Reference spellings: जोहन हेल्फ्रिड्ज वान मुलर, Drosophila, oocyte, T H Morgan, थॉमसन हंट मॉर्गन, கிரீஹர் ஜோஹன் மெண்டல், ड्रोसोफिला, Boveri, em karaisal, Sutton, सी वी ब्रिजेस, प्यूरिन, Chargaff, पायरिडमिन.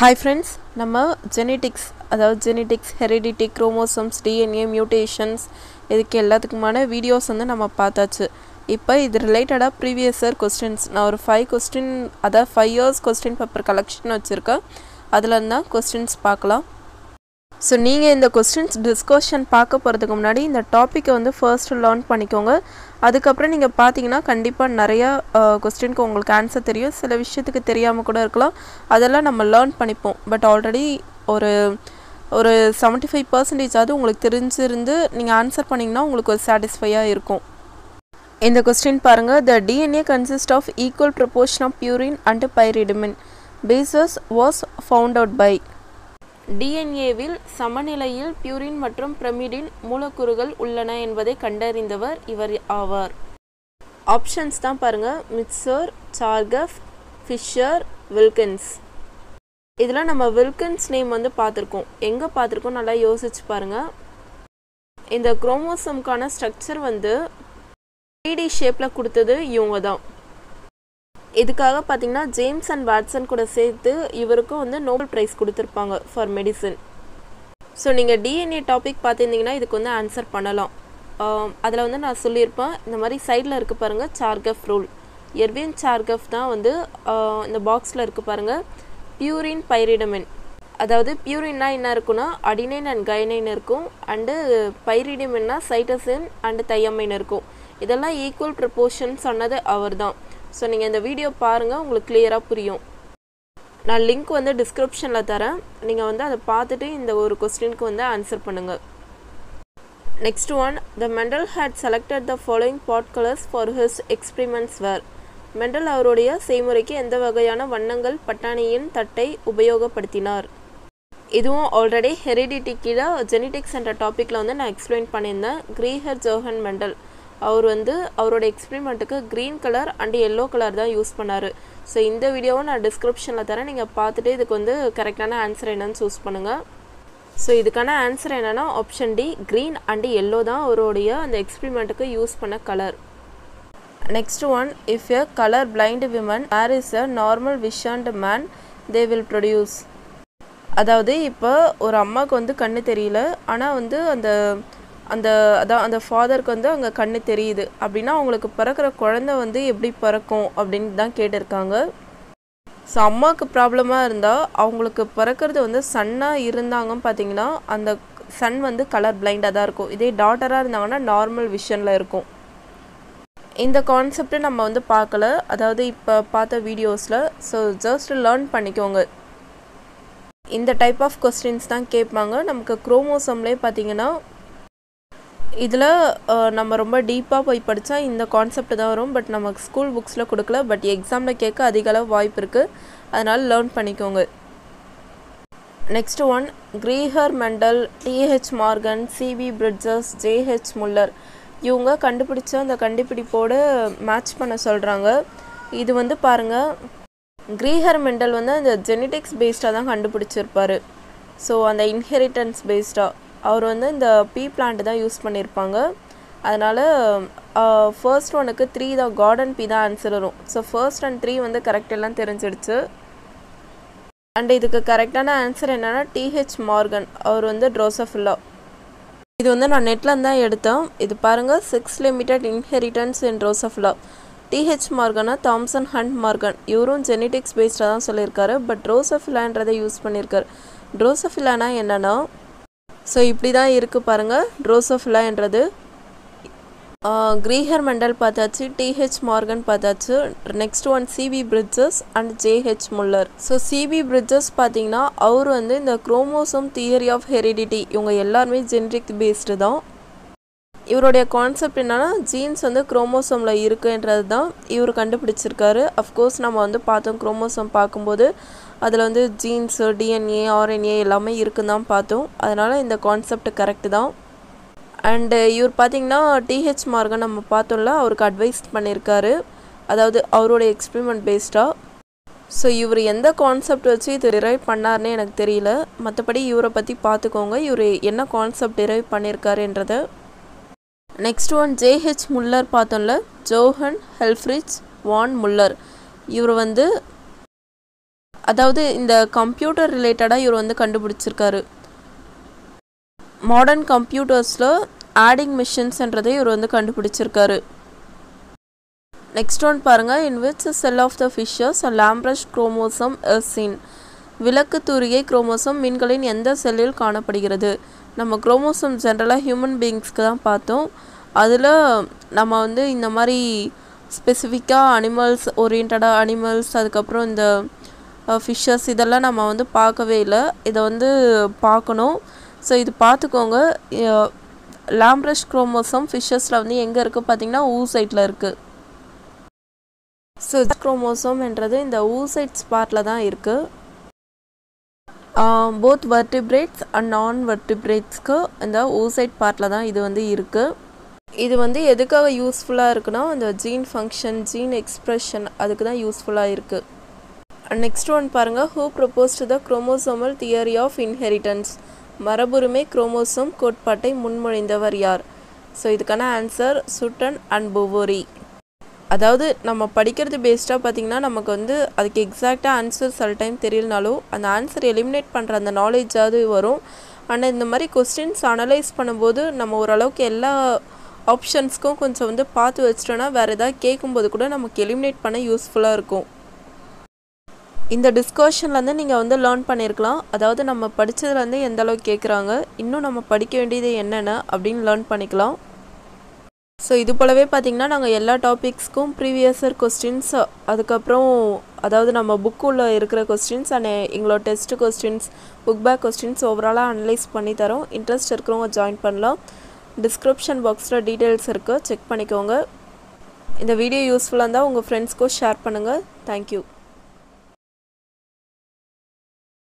High friends नम्म genetics अदावदु genetics heredity chromosomes DNA mutations इदुक्कु एल्लाथुक्कुमाना वीडियोस वंदु नम्म पाताच्चु इप्पो इदु रिलेटेड प्रीवियस इयर क्वेश्चंस ना ओरु 5 क्वेश्चन अदा 5 इयर्स क्वेश्चन पेपर कलेक्शन वच्चिरुक्केन अदुल इरुंदा क्वेश्चंस पार्क्कलाम सो नींगे इंदा क्वेश्चंस डिस्कशन पार्क्क पोरदुक्कु मुन्नाडी इंदा टॉपिक वंदु फर्स्ट लर्न पण्णिक्कोंगा अदुकप्पறம் நீங்க பாத்தீங்கன்னா கண்டிப்பா நிறைய क्वेश्चनக்கு உங்களுக்கு ஆன்சர் தெரியும் சில விஷயத்துக்கு தெரியாம கூட இருக்கலாம் அதெல்லாம் நம்ம லேர்ன் பண்ணிப்போம் பட் ஆல்ரெடி ஒரு ஒரு 75% ஆது உங்களுக்கு தெரிஞ்சிருந்து நீங்க ஆன்சர் பண்ணீங்கன்னா உங்களுக்கு ஒரு satisfyயா இருக்கும் இந்த क्वेश्चन பாருங்க the DNA consists of equal proportion of purine and pyridamine bases was found out by DNA வில் சமநிலையில் பியூரின் மற்றும் பிரமிடின் மூலக்கூறுகள் உள்ளன என்பதை கண்டறிந்தவர் இவர் ஆவார். ஆப்ஷன்ஸ் தான் பாருங்க மிட்சர், சார்கஃப், ஃபிஷர், வில்கின்ஸ். இதல நம்ம வில்கின்ஸ் நேம் வந்து பாத்துறோம். எங்க பாத்துறோம் நல்லா யோசிச்சு பாருங்க. இந்த குரோமோசோம்கான ஸ்ட்ரக்சர் வந்து 3D ஷேப்ல கொடுத்தது இவங்கதான். इदुक्कागा पात्तींगना जेम्स अंड वाटसन कूड सेर्त्तु इवरुक्कु वंदु नोबेल प्राइस कोडुत्तिरुपांगा फॉर मेडिसिन सो नींगा डीएनए टॉपिक पात्तींगना इदुक्कु वंदु आंसर पण्णलाम अदुला वंदु ना सोल्लिरुप्पेन इंद मारी साइडला इरुक्कु पारुंगा चार्गफ रूल एर्विन चार्गफ तान वंदु इंद बॉक्सला इरुक्कु पारुंगा प्यूरिन पायरिडमिन अदावदु प्यूरिनना एन्ना इरुकुना अडिनैन अंड गायनैन इरुकुम अंड पायरिडमिनना साइटोसिन अंड थायमाइन इरुकुम इदेल्लाम ஈக்குவல் ப்ரொபோர்ஷன் சொன்னது அவர்தான் सो नहीं इंदा वीडियो पारुंगा उंगलुक्कु क्लियरा पुरियुम ना लिंक वंदु डिस्क्रिप्शन ला तरह नींगा वंदु अद पात्तुट्टु इंदा ओरु क्वेश्चन कु वंदु आंसर पण्णुंगा next one the Mendel had selected the following pod colours for his experiments were Mendel अवरुடைய செய்முறைக்கு எந்த வகையான வண்ணங்கள் பட்டாணியின் தட்டை உபயோகப்படுத்தினார் இதுவும் ஆல்ரெடி ஹெரிடிட்டி கீழ ஜெனெடிக்ஸ் என்ற டாபிக்ல வந்து நான் एक्सप्लेन பண்ணிருந்தேன் கிரீஹர் ஜோஹன் மெண்டல் और वो experiment green colour and yellow colour दा यूस पण्णारु सो इंद वीडियो ना डिस्क्रिप्शन तरह नहीं पातटे इदुक्कु वंदु करेक्टाना आंसर एन्ननु चूस पण्णुंगा सो इदुक्काना आंसर एन्नना option D green and yellow दा अवरुடைய அந்த एक्सपेरिमेंट यूस पण्ण colour next one if a color blind woman marries a normal visioned man they will produce அதாவது இப்போ ஒரு அம்மாக்கு வந்து கண்ணு தெரியல ஆனா வந்து அந்த அந்த அந்த ஃாதருக்கு வந்து அங்க கண்ணு தெரியுது அப்படினா உங்களுக்கு பிறக்குற குழந்தை வந்து எப்படி பிறக்கும் அப்படினு தான் கேட்டிருக்காங்க சோ அம்மாக்கு ப்ராப்ளமா இருந்தா அவங்களுக்கு பிறக்கிறது வந்து சன்னா இருந்தாங்க பாத்தீங்கன்னா அந்த சன் வந்து கலர் பிளைண்டா தான் இருக்கும் இதே டாட்டரா இருந்தாங்கன்னா நார்மல் விஷன்ல இருக்கும் இந்த கான்செப்ட் நம்ம வந்து பார்க்கல அதாவது இப்ப பார்த்த வீடியோஸ்ல சோ ஜஸ்ட் லேர்ன் பண்ணிக்கோங்க இந்த டைப் ஆஃப் क्वेश्चंस தான் கேட்பாங்க நமக்கு குரோமோசோம்லயே பாத்தீங்கன்னா இதெல்லாம் நம்ம ரொம்ப டீப்பா போய் படிச்சா இந்த கான்செப்ட் தான் வரும் பட் நமக்கு ஸ்கூல் புக்ஸ்ல கொடுக்கல பட் எக்ஸாம்ல கேக்க அதிகளவு வாய்ப்பு இருக்கு அதனால லேர்ன் பண்ணிக்கோங்க next one Gregor Mendel T H Morgan C V Bridges J H Muller இவங்க கண்டுபிடிச்ச அந்த கண்டுபிடிப்போட மேட்ச் பண்ண சொல்றாங்க இது வந்து பாருங்க கிரீஹர் மெண்டல் வந்து அந்த ஜெனெடிக்ஸ் பேஸ்டா தான் கண்டுபிடிச்சிருப்பாரு சோ அந்த இன்ஹெரிட்டன்ஸ் பேஸ்டா और वो इन पी प्लांट यूस पड़ा फर्स्ट वन के 3 द गार्डन पी दा आंसर वो सो फर्स्ट अंड 3 वो करेक्टेल्लाज अंड इतक करेक्टान आंसर एना टी एच मॉर्गन और वो ड्रोसोफिला इतना ना नैटा इतना 6 limited inheritance in ड्रोसोफिला T H Morgan थॉमसन हंट मॉर्गन इवरूम जेनेटिक्स बेस्डा चलिए बट ड्रोसोफिला यूस पड़ा ड्रोसोफिलाना सो इप्पடி தான் இருக்கு பாருங்க ட்ரோசோஃபிலா என்றது கிரீஹர் மெண்டல் பார்த்தாச்சு டி எச் மார்கன் பார்த்தாச்சு next one C V Bridges and J H Muller so C V Bridges பாத்தீங்கன்னா அவர் வந்து இந்த குரோமோசோம் தியரி ஆஃப் ஹெரிடிட்டி இவங்க எல்லாரும் ஜெனெடிக் பேஸ்டு தான் இவருடைய கான்செப்ட் என்னன்னா ஜீன்ஸ் வந்து குரோமோசோம்ல இருக்குன்றது தான் இவர் கண்டுபிடிச்சிருக்காரு ஆஃப் கோர்ஸ் நம்ம வந்து பார்த்தோம் குரோமோசோம் பாக்கும்போது அதில வந்து ஜீன்ஸ் டிஎன்ஏ ஆர்என்ஏ எல்லாமே இருக்குன்னு தான் பார்த்தோம் அதனால இந்த கான்செப்ட் கரெக்ட் தான் அண்ட் இவர் பாத்தீங்கன்னா டி எச் மார்கன் நம்ம பார்த்தோம்ல அவருக்கு அட்வைஸ் பண்ணிருக்காரு அதாவது அவரோட எக்ஸ்பெரிமெண்ட் பேஸ்டா சோ இவர் எந்த கான்செப்ட் வச்சு இது டிரைவ் பண்ணார்னே எனக்கு தெரியல மத்தபடி இவரை பத்தி பாத்துக்கோங்க இவர் என்ன கான்செப்ட் டிரைவ் பண்ணிருக்காருன்றது next one J H Muller பார்த்தோம்ல ஜோஹன் ஹெல்ஃப்ரிட்ஜ் வான் முல்லர் இவர் வந்து அதாவது இந்த கம்ப்யூட்டர் ரிலேட்டடா இவர் வந்து கண்டுபிடிச்சிருக்காரு மாடர்ன் கம்ப்யூட்டர்ஸ்ல ஆடிங் மிஷின்ஸ்ன்றதை இவர் வந்து கண்டுபிடிச்சிருக்காரு Next one பாருங்க in which cell of the fishes a Lamprecht chromosome is seen விளக்கு தூரிகை குரோமோசோம் மீன்களின் எந்த செல்லில் காணப்படுகிறது நம்ம குரோமோசோம் ஜெனரலாக ஹியூமன் பீயிங்ஸ்க்கு தான் பார்த்தோம் அதில் நம்ம வந்து இந்த மாதிரி ஸ்பெசிஃபிக்காக அனிமல்ஸ் ஓரியன்டாக அனிமல்ஸ் அதுக்கப்புறம் இந்த ஃபிஷ்ஷஸ் இதெல்லாம் நம்ம வந்து பார்க்கவே இல்லை இதை வந்து பார்க்கணும் ஸோ இது பார்த்துக்கோங்க லாம்ப்ரெஸ்ட் குரோமோசோம் ஃபிஷ்ஷஸில் வந்து எங்கே இருக்குது பார்த்தீங்கன்னா ஊசைட்டில் இருக்குது ஸோ குரோமோசோம்ன்றது இந்த ஊசைட்ஸ் பார்ட்டில் தான் இருக்குது both vertebrates and non-vertebrates को इंदा oocyte part लादा इधर वंदे ये दुका useful आयर को ना इंदा gene function gene expression आदि को useful आयर को next one पारंगा who proposed the chromosomal theory of inheritance मरबुरुमे chromosome कोटपाटे मुन्मोरिंदवर यार so इधर ना answer Sutton and Boveri அதாவது நம்ம படிக்கிறது பேஸ்டா பாத்தீங்கன்னா நமக்கு வந்து அதுக்கு எக்ஸாக்ட்டா ஆன்சர் சில டைம் தெரியலனாலோ அந்த ஆன்சர் எலிமினேட் பண்ற அந்த knowledge அது வரும் ஆனா இந்த மாதிரி क्वेश्चंस அனலைஸ் பண்ணும்போது நம்ம ஓரளவுக்கு எல்லா ஆப்ஷன்ஸ்க்கும் கொஞ்சம் வந்து பார்த்து வெச்சிட்டோம்னா வேற ஏதாவது கேட்கும்போது கூட நமக்கு எலிமினேட் பண்ண யூஸ்ஃபுல்லா இருக்கும் இந்த டிஸ்கஷன்ல இருந்து நீங்க வந்து லேர்ன் பண்ணிருக்கலாம் அதாவது நம்ம படிச்சதுல இருந்து எந்த அளவுக்கு கேக்குறாங்க இன்னும் நம்ம படிக்க வேண்டியது என்னன்னா அப்படிን லேர்ன் பண்ணிக்கலாம் सो इदु पोलवे पातींगना नांगा एल्ला टॉपिक्सुक्कुम प्रीवियस इयर क्वेश्चंस अदुकप्परम अदावदु नम्म बुक उल्ल इरुक्किற क्वेश्चंस and इंगलो test questions book back questions overall analyse பண்ணி தரோம் இன்ட்ரஸ்ட் இருக்குறவங்க ஜாயின் பண்ணலாம் டிஸ்கிரிப்ஷன் பாக்ஸ்ல டீடைல்ஸ் இருக்கு செக் பண்ணிக்கோங்க இந்த வீடியோ யூஸ்ஃபுல்லா இருந்தா உங்க फ्रेंड्स க்கு ஷேர் பண்ணுங்க थैंक यू